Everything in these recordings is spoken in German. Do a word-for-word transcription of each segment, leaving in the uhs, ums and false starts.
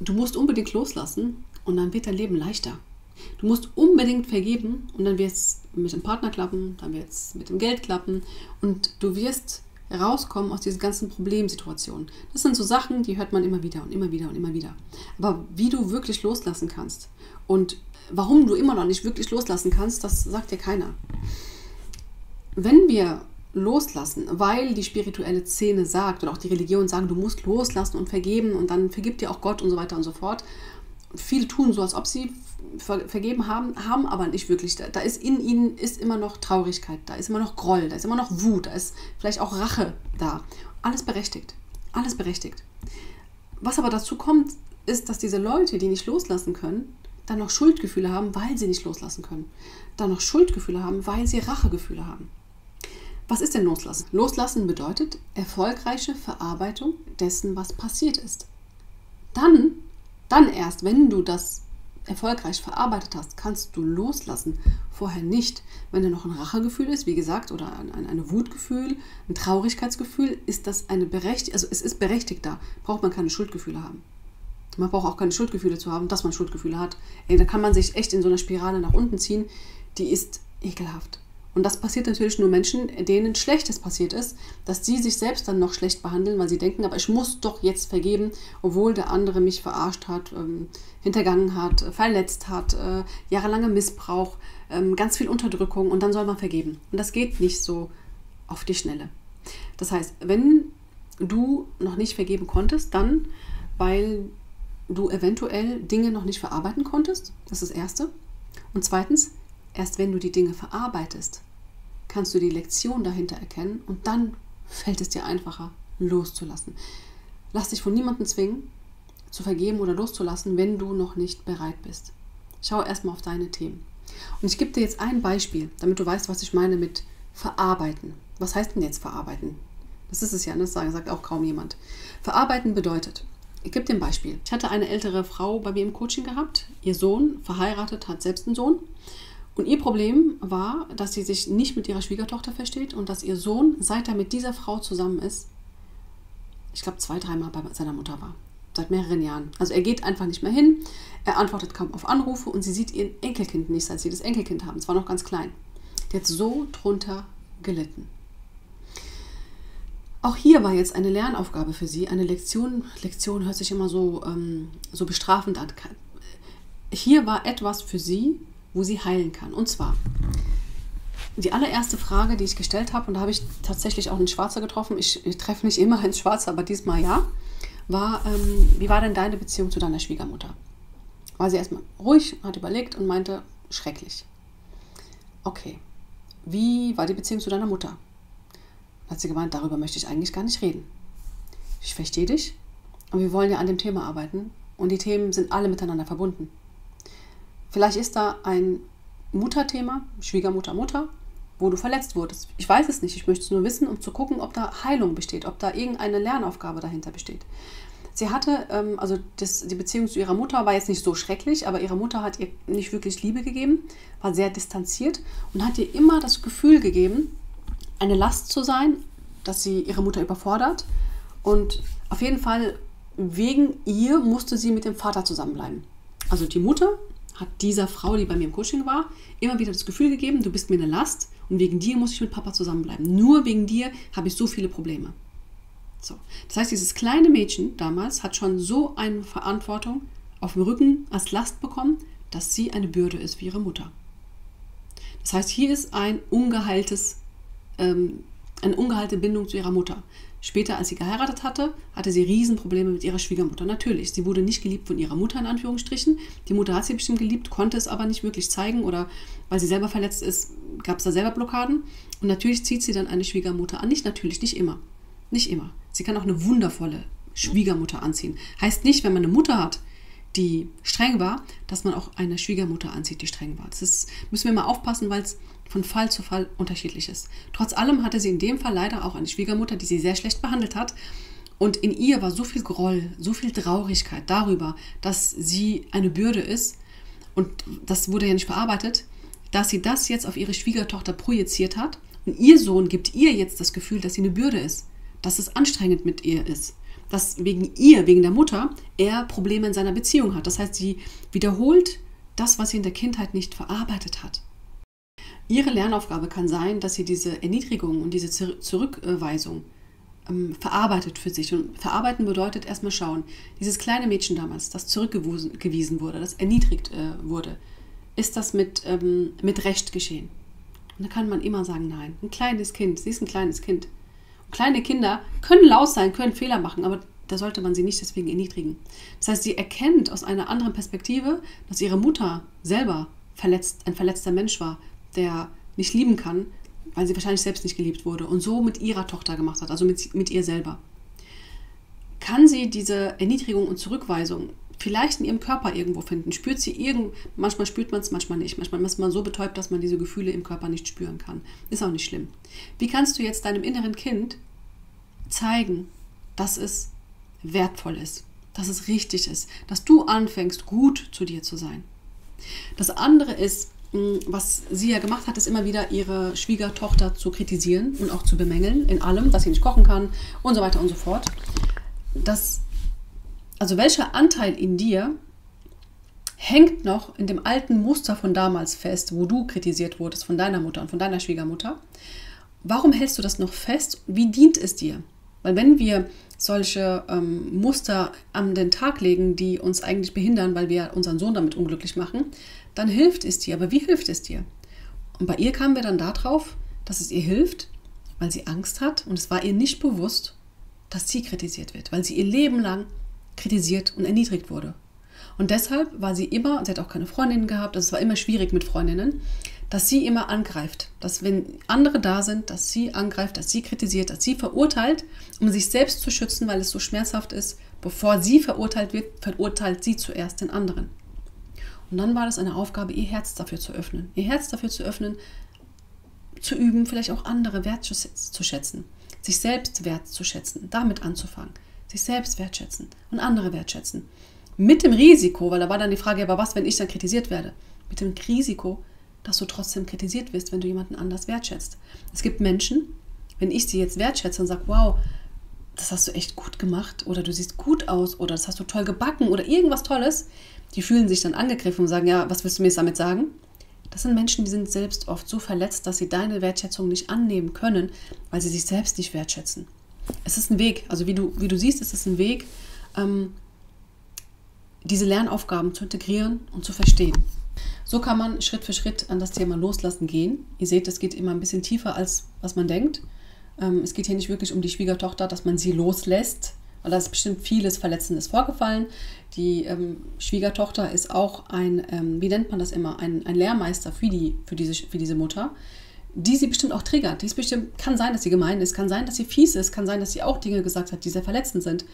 Du musst unbedingt loslassen und dann wird dein Leben leichter. Du musst unbedingt vergeben und dann wird es mit dem Partner klappen, dann wird es mit dem Geld klappen und du wirst rauskommen aus diesen ganzen Problemsituationen. Das sind so Sachen, die hört man immer wieder und immer wieder und immer wieder. Aber wie du wirklich loslassen kannst und warum du immer noch nicht wirklich loslassen kannst, das sagt dir keiner. Wenn wir loslassen, weil die spirituelle Szene sagt oder auch die Religion sagen, du musst loslassen und vergeben und dann vergibt dir auch Gott und so weiter und so fort. Viele tun so, als ob sie ver vergeben haben, haben aber nicht wirklich. Da, da ist in ihnen ist immer noch Traurigkeit, da ist immer noch Groll, da ist immer noch Wut, da ist vielleicht auch Rache da. Alles berechtigt, alles berechtigt. Was aber dazu kommt, ist, dass diese Leute, die nicht loslassen können, dann noch Schuldgefühle haben, weil sie nicht loslassen können. Dann noch Schuldgefühle haben, weil sie Rachegefühle haben. Was ist denn Loslassen? Loslassen bedeutet erfolgreiche Verarbeitung dessen, was passiert ist. Dann, dann erst, wenn du das erfolgreich verarbeitet hast, kannst du loslassen. Vorher nicht. Wenn da noch ein Rachegefühl ist, wie gesagt, oder ein, ein, ein Wutgefühl, ein Traurigkeitsgefühl, ist das eine berechtigt, also es ist berechtigt da. Braucht man keine Schuldgefühle haben. Man braucht auch keine Schuldgefühle zu haben, dass man Schuldgefühle hat. Ey, da kann man sich echt in so einer Spirale nach unten ziehen. Die ist ekelhaft. Und das passiert natürlich nur Menschen, denen Schlechtes passiert ist, dass sie sich selbst dann noch schlecht behandeln, weil sie denken, aber ich muss doch jetzt vergeben, obwohl der andere mich verarscht hat, ähm, hintergangen hat, verletzt hat, äh, jahrelanger Missbrauch, ähm, ganz viel Unterdrückung und dann soll man vergeben. Und das geht nicht so auf die Schnelle. Das heißt, wenn du noch nicht vergeben konntest, dann, weil du eventuell Dinge noch nicht verarbeiten konntest, das ist das Erste. Und zweitens, erst wenn du die Dinge verarbeitest, kannst du die Lektion dahinter erkennen und dann fällt es dir einfacher, loszulassen. Lass dich von niemandem zwingen, zu vergeben oder loszulassen, wenn du noch nicht bereit bist. Schau erstmal auf deine Themen. Und ich gebe dir jetzt ein Beispiel, damit du weißt, was ich meine mit verarbeiten. Was heißt denn jetzt verarbeiten? Das ist es ja, das sagt auch kaum jemand. Verarbeiten bedeutet, ich gebe dir ein Beispiel. Ich hatte eine ältere Frau bei mir im Coaching gehabt, ihr Sohn, verheiratet, hat selbst einen Sohn. Und ihr Problem war, dass sie sich nicht mit ihrer Schwiegertochter versteht und dass ihr Sohn, seit er mit dieser Frau zusammen ist, ich glaube zwei, dreimal bei seiner Mutter war. Seit mehreren Jahren. Also er geht einfach nicht mehr hin, er antwortet kaum auf Anrufe und sie sieht ihr Enkelkind nicht, seit sie das Enkelkind haben. Es war noch ganz klein. Die hat so drunter gelitten. Auch hier war jetzt eine Lernaufgabe für sie, eine Lektion. Lektion hört sich immer so, ähm, so bestrafend an. Hier war etwas für sie, wo sie heilen kann. Und zwar, die allererste Frage, die ich gestellt habe, und da habe ich tatsächlich auch einen Schwarzer getroffen, ich, ich treffe nicht immer einen Schwarzer, aber diesmal ja, war, ähm, wie war denn deine Beziehung zu deiner Schwiegermutter? War sie erstmal ruhig, hat überlegt und meinte, schrecklich. Okay, wie war die Beziehung zu deiner Mutter? Dann hat sie gemeint, darüber möchte ich eigentlich gar nicht reden. Ich verstehe dich, aber wir wollen ja an dem Thema arbeiten und die Themen sind alle miteinander verbunden. Vielleicht ist da ein Mutterthema, Schwiegermutter, Mutter, wo du verletzt wurdest. Ich weiß es nicht, ich möchte es nur wissen, um zu gucken, ob da Heilung besteht, ob da irgendeine Lernaufgabe dahinter besteht. Sie hatte, also das, die Beziehung zu ihrer Mutter war jetzt nicht so schrecklich, aber ihre Mutter hat ihr nicht wirklich Liebe gegeben, war sehr distanziert und hat ihr immer das Gefühl gegeben, eine Last zu sein, dass sie ihre Mutter überfordert. Und auf jeden Fall, wegen ihr musste sie mit dem Vater zusammenbleiben. Also die Mutter hat dieser Frau, die bei mir im Coaching war, immer wieder das Gefühl gegeben, du bist mir eine Last und wegen dir muss ich mit Papa zusammenbleiben. Nur wegen dir habe ich so viele Probleme. So. Das heißt, dieses kleine Mädchen damals hat schon so eine Verantwortung auf dem Rücken als Last bekommen, dass sie eine Bürde ist für ihre Mutter. Das heißt, hier ist ein ungeheiltes, ähm, eine ungeheilte Bindung zu ihrer Mutter. Später, als sie geheiratet hatte, hatte sie Riesenprobleme mit ihrer Schwiegermutter. Natürlich, sie wurde nicht geliebt von ihrer Mutter, in Anführungsstrichen. Die Mutter hat sie bestimmt geliebt, konnte es aber nicht wirklich zeigen oder weil sie selber verletzt ist, gab es da selber Blockaden. Und natürlich zieht sie dann eine Schwiegermutter an. Nicht natürlich, nicht immer. Nicht immer. Sie kann auch eine wundervolle Schwiegermutter anziehen. Heißt nicht, wenn man eine Mutter hat, die streng war, dass man auch eine Schwiegermutter anzieht, die streng war. Das ist, müssen wir mal aufpassen, weil es von Fall zu Fall unterschiedlich ist. Trotz allem hatte sie in dem Fall leider auch eine Schwiegermutter, die sie sehr schlecht behandelt hat. Und in ihr war so viel Groll, so viel Traurigkeit darüber, dass sie eine Bürde ist. Und das wurde ja nicht verarbeitet, dass sie das jetzt auf ihre Schwiegertochter projiziert hat. Und ihr Sohn gibt ihr jetzt das Gefühl, dass sie eine Bürde ist, dass es anstrengend mit ihr ist, dass wegen ihr, wegen der Mutter, er Probleme in seiner Beziehung hat. Das heißt, sie wiederholt das, was sie in der Kindheit nicht verarbeitet hat. Ihre Lernaufgabe kann sein, dass sie diese Erniedrigung und diese Zurückweisung ähm, verarbeitet für sich. Und verarbeiten bedeutet erstmal schauen, dieses kleine Mädchen damals, das zurückgewiesen wurde, das erniedrigt äh, wurde, ist das mit, ähm, mit Recht geschehen? Und da kann man immer sagen, nein, ein kleines Kind, sie ist ein kleines Kind. Und kleine Kinder können laut sein, können Fehler machen, aber da sollte man sie nicht deswegen erniedrigen. Das heißt, sie erkennt aus einer anderen Perspektive, dass ihre Mutter selber verletzt, ein verletzter Mensch war, der nicht lieben kann, weil sie wahrscheinlich selbst nicht geliebt wurde und so mit ihrer Tochter gemacht hat, also mit, mit ihr selber. Kann sie diese Erniedrigung und Zurückweisung vielleicht in ihrem Körper irgendwo finden? Spürt sie irgend... Manchmal spürt man es, manchmal nicht. Manchmal ist man so betäubt, dass man diese Gefühle im Körper nicht spüren kann. Ist auch nicht schlimm. Wie kannst du jetzt deinem inneren Kind zeigen, dass es wertvoll ist, dass es richtig ist, dass du anfängst, gut zu dir zu sein? Das andere ist, was sie ja gemacht hat, ist immer wieder ihre Schwiegertochter zu kritisieren und auch zu bemängeln in allem, dass sie nicht kochen kann und so weiter und so fort. Das, also welcher Anteil in dir hängt noch in dem alten Muster von damals fest, wo du kritisiert wurdest von deiner Mutter und von deiner Schwiegermutter? Warum hältst du das noch fest? Wie dient es dir? Weil wenn wir solche ähm, Muster an den Tag legen, die uns eigentlich behindern, weil wir unseren Sohn damit unglücklich machen, dann hilft es dir. Aber wie hilft es dir? Und bei ihr kamen wir dann darauf, dass es ihr hilft, weil sie Angst hat und es war ihr nicht bewusst, dass sie kritisiert wird, weil sie ihr Leben lang kritisiert und erniedrigt wurde. Und deshalb war sie immer, sie hat auch keine Freundinnen gehabt, also es war immer schwierig mit Freundinnen, dass sie immer angreift, dass wenn andere da sind, dass sie angreift, dass sie kritisiert, dass sie verurteilt, um sich selbst zu schützen, weil es so schmerzhaft ist, bevor sie verurteilt wird, verurteilt sie zuerst den anderen. Und dann war das eine Aufgabe, ihr Herz dafür zu öffnen, ihr Herz dafür zu öffnen, zu üben, vielleicht auch andere wertzuschätzen, sich selbst wertzuschätzen, damit anzufangen, sich selbst wertschätzen und andere wertschätzen. Mit dem Risiko, weil da war dann die Frage, aber was, wenn ich dann kritisiert werde? Mit dem Risiko, dass du trotzdem kritisiert wirst, wenn du jemanden anders wertschätzt. Es gibt Menschen, wenn ich sie jetzt wertschätze und sage, wow, das hast du echt gut gemacht oder du siehst gut aus oder das hast du toll gebacken oder irgendwas Tolles, die fühlen sich dann angegriffen und sagen, ja, was willst du mir jetzt damit sagen? Das sind Menschen, die sind selbst oft so verletzt, dass sie deine Wertschätzung nicht annehmen können, weil sie sich selbst nicht wertschätzen. Es ist ein Weg, also wie du, wie du siehst, es ist ein Weg, ähm, diese Lernaufgaben zu integrieren und zu verstehen. So kann man Schritt für Schritt an das Thema Loslassen gehen. Ihr seht, es geht immer ein bisschen tiefer, als was man denkt. Es geht hier nicht wirklich um die Schwiegertochter, dass man sie loslässt, weil da ist bestimmt vieles Verletzendes vorgefallen. Die Schwiegertochter ist auch ein, wie nennt man das immer, ein, ein Lehrmeister für, die, für, diese, für diese Mutter, die sie bestimmt auch triggert. Die ist bestimmt, kann sein, dass sie gemein ist, kann sein, dass sie fies ist, kann sein, dass sie auch Dinge gesagt hat, die sehr verletzend sind.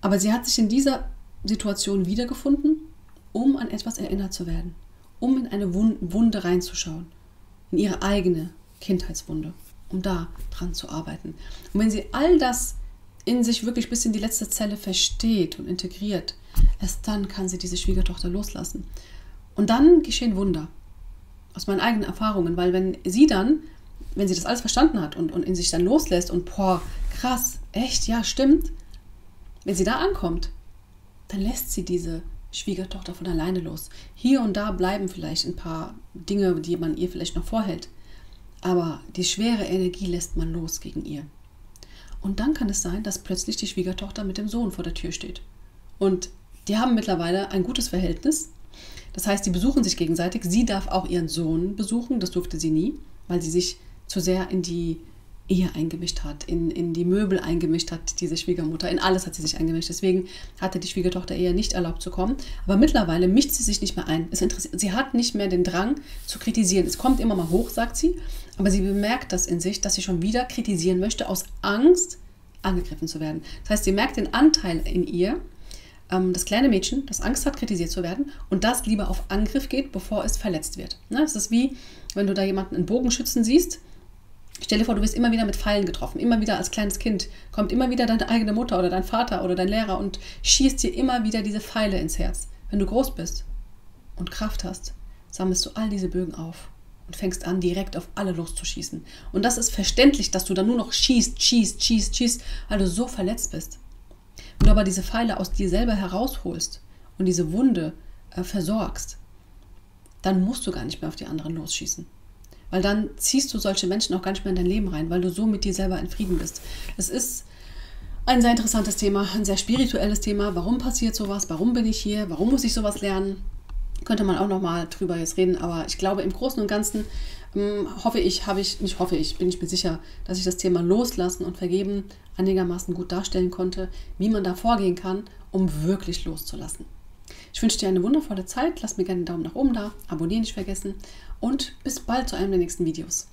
Aber sie hat sich in dieser Situation wiedergefunden, um an etwas erinnert zu werden, um in eine Wunde reinzuschauen, in ihre eigene Kindheitswunde, um da dran zu arbeiten. Und wenn sie all das in sich wirklich bis in die letzte Zelle versteht und integriert, erst dann kann sie diese Schwiegertochter loslassen. Und dann geschehen Wunder, aus meinen eigenen Erfahrungen, weil wenn sie dann, wenn sie das alles verstanden hat und, und in sich dann loslässt und boah, krass, echt, ja, stimmt, wenn sie da ankommt, dann lässt sie diese Schwiegertochter von alleine los. Hier und da bleiben vielleicht ein paar Dinge, die man ihr vielleicht noch vorhält. Aber die schwere Energie lässt man los gegen ihr. Und dann kann es sein, dass plötzlich die Schwiegertochter mit dem Sohn vor der Tür steht. Und die haben mittlerweile ein gutes Verhältnis. Das heißt, die besuchen sich gegenseitig. Sie darf auch ihren Sohn besuchen. Das durfte sie nie, weil sie sich zu sehr in die Ehe eingemischt hat, in, in die Möbel eingemischt hat, diese Schwiegermutter, in alles hat sie sich eingemischt. Deswegen hatte die Schwiegertochter eher nicht erlaubt zu kommen. Aber mittlerweile mischt sie sich nicht mehr ein. Es interessiert, sie hat nicht mehr den Drang zu kritisieren. Es kommt immer mal hoch, sagt sie, aber sie bemerkt das in sich, dass sie schon wieder kritisieren möchte, aus Angst, angegriffen zu werden. Das heißt, sie merkt den Anteil in ihr, ähm, das kleine Mädchen, das Angst hat, kritisiert zu werden und das lieber auf Angriff geht, bevor es verletzt wird. Ne? Das ist wie, wenn du da jemanden in Bogenschützen siehst. Stell dir vor, du wirst immer wieder mit Pfeilen getroffen, immer wieder als kleines Kind. Kommt immer wieder deine eigene Mutter oder dein Vater oder dein Lehrer und schießt dir immer wieder diese Pfeile ins Herz. Wenn du groß bist und Kraft hast, sammelst du all diese Bögen auf und fängst an, direkt auf alle loszuschießen. Und das ist verständlich, dass du dann nur noch schießt, schießt, schießt, schießt, weil du so verletzt bist. Wenn du aber diese Pfeile aus dir selber herausholst und diese Wunde äh, versorgst, dann musst du gar nicht mehr auf die anderen losschießen. Weil dann ziehst du solche Menschen auch gar nicht mehr in dein Leben rein, weil du so mit dir selber in Frieden bist. Es ist ein sehr interessantes Thema, ein sehr spirituelles Thema. Warum passiert sowas? Warum bin ich hier? Warum muss ich sowas lernen? Könnte man auch nochmal drüber jetzt reden, aber ich glaube, im Großen und Ganzen ähm, hoffe ich, habe ich, nicht hoffe ich, bin ich mir sicher, dass ich das Thema Loslassen und Vergeben einigermaßen gut darstellen konnte, wie man da vorgehen kann, um wirklich loszulassen. Ich wünsche dir eine wundervolle Zeit, lass mir gerne einen Daumen nach oben da, abonnieren nicht vergessen und bis bald zu einem der nächsten Videos.